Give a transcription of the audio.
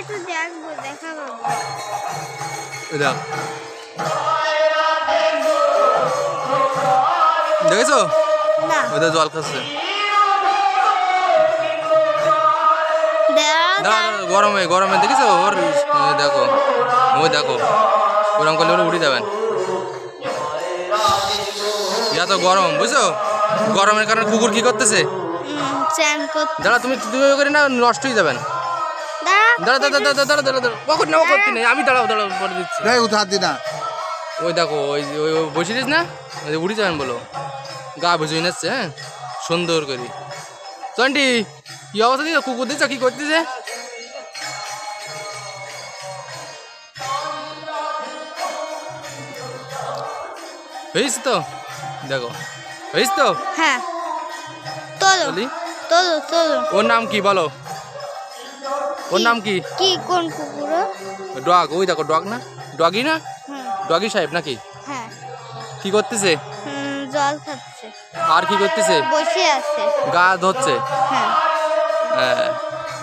একটু দেখবো, দেখাবো। দেখেছো ওটা জল খাচ্ছে, গরমে গরমে দেখেছো ওর। দেখো ওই দেখো, গরম করলে ওরা উঠে যাবেন। এত গরম বুঝছো, গরমের কারণে কুকুর কি করতেছে। দাঁড়া তুমি করে না, নষ্ট হয়ে যাবেন। দাঁড়া দাঁড়া দাঁড়া দাঁড়া দাঁড়া দাঁড়া, ও করতে না, ও করতে নেই, আমি দাঁড়াও দাঁড়াও করে দিচ্ছি। ওই দেখো ওই ওই বসিস না, উঠে যাবেন বলো, গা ভুজুই নাচ্ছে। হ্যাঁ সুন্দর করি চন্টি, কি অবস্থা দিচ্ছ, কুকুর দিচ্ছ কি করতেছে। হয়েছে তো দেখো, হয়েছে তো। হ্যাঁ বলি তোলো তোলো। ওর নাম কি বলো, ওর নাম কি, কি কোন কুকুর, ডগ। ওই দেখো ডগ না, ডগি না, ডগি সাহেব নাকি। হ্যাঁ কি করতেছে, জল খাচ্ছে। আর কি করতেছে, বসে আছে, গা ধরছে। হ্যাঁ হ্যাঁ।